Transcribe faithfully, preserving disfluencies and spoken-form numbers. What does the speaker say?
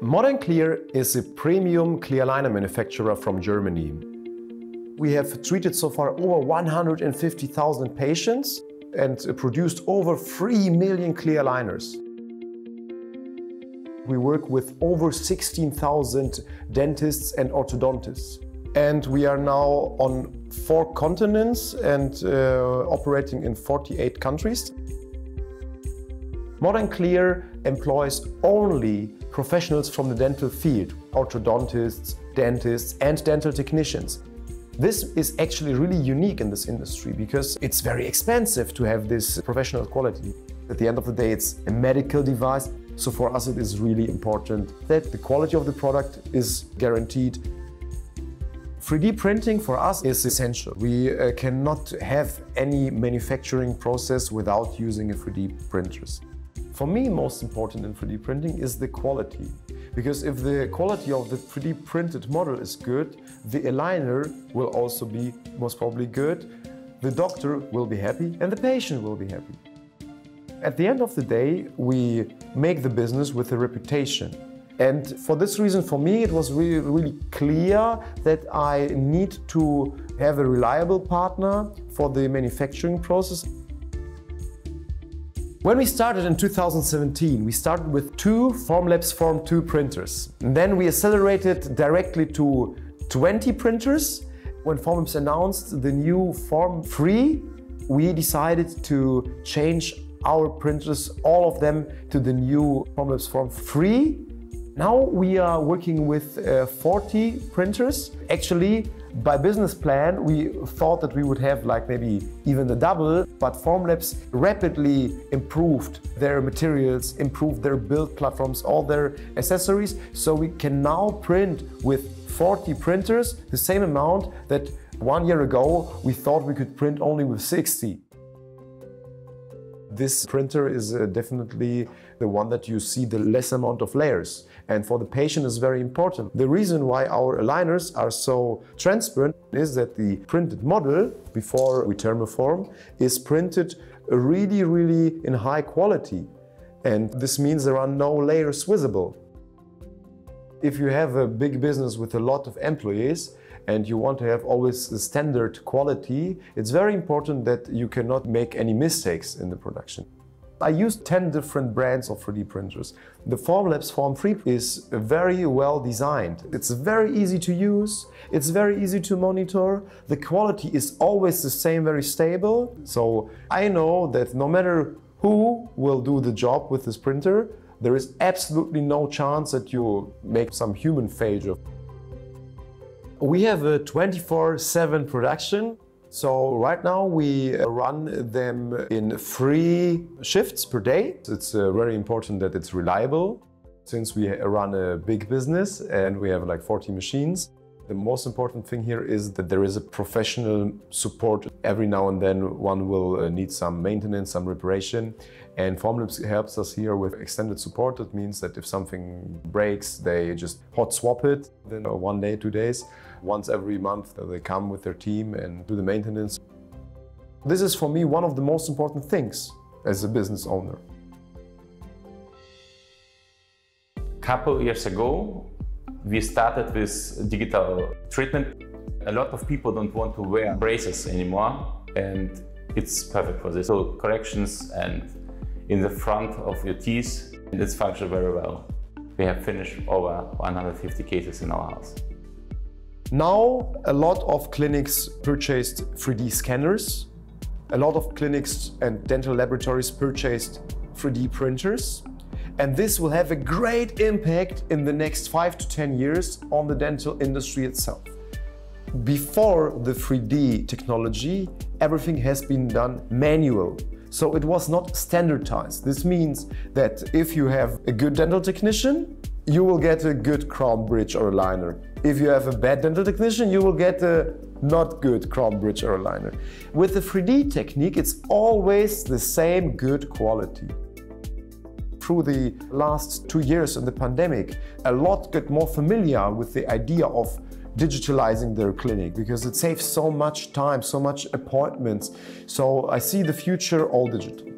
Modern Clear is a premium clear aligner manufacturer from Germany. We have treated so far over one hundred fifty thousand patients and produced over three million clear aligners. We work with over sixteen thousand dentists and orthodontists. And we are now on four continents and uh, operating in forty-eight countries. Modern Clear employs only professionals from the dental field, orthodontists, dentists and dental technicians. This is actually really unique in this industry because it's very expensive to have this professional quality. At the end of the day, it's a medical device, so for us it is really important that the quality of the product is guaranteed. three D printing for us is essential. We uh, cannot have any manufacturing process without using a three D printers. For me, most important in three D printing is the quality. Because if the quality of the three D printed model is good, the aligner will also be most probably good, the doctor will be happy and the patient will be happy. At the end of the day, we make the business with a reputation. And for this reason, for me, it was really, really clear that I need to have a reliable partner for the manufacturing process. When we started in two thousand seventeen, we started with two Formlabs Form two printers. And then we accelerated directly to twenty printers. When Formlabs announced the new Form three, we decided to change our printers, all of them, to the new Formlabs Form three. Now we are working with uh, forty printers. Actually, by business plan, we thought that we would have like maybe even the double, but Formlabs rapidly improved their materials, improved their build platforms, all their accessories. So we can now print with forty printers the same amount that one year ago we thought we could print only with sixty. This printer is uh, definitely the one that you see the less amount of layers. And for the patient is very important. The reason why our aligners are so transparent is that the printed model, before we thermoform, is printed really, really in high quality. And this means there are no layers visible. If you have a big business with a lot of employees, and you want to have always the standard quality, it's very important that you cannot make any mistakes in the production. I used ten different brands of three D printers. The Formlabs Form three is very well designed. It's very easy to use, it's very easy to monitor, the quality is always the same, very stable. So I know that no matter who will do the job with this printer, there is absolutely no chance that you make some human failure. We have a twenty-four seven production, so right now we run them in three shifts per day. It's very important that it's reliable. Since we run a big business and we have like forty machines, the most important thing here is that there is a professional support. Every now and then one will need some maintenance, some reparation, and Formlabs helps us here with extended support. That means that if something breaks, they just hot swap it, then one day, two days. Once every month they come with their team and do the maintenance. This is for me one of the most important things as a business owner. A couple years ago we started with digital treatment. A lot of people don't want to wear braces anymore and it's perfect for this. So corrections and in the front of your teeth, and it's functioned very well. We have finished over one hundred fifty cases in our house. Now, a lot of clinics purchased three D scanners. A lot of clinics and dental laboratories purchased three D printers. And this will have a great impact in the next five to ten years on the dental industry itself. Before the three D technology, everything has been done manual. So it was not standardized. This means that if you have a good dental technician, you will get a good crown bridge or aligner. If you have a bad dental technician, you will get a not good crown bridge or aligner. With the three D technique, it's always the same good quality. Through the last two years in the pandemic, a lot got more familiar with the idea of digitalizing their clinic because it saves so much time, so much appointments. So I see the future all digital.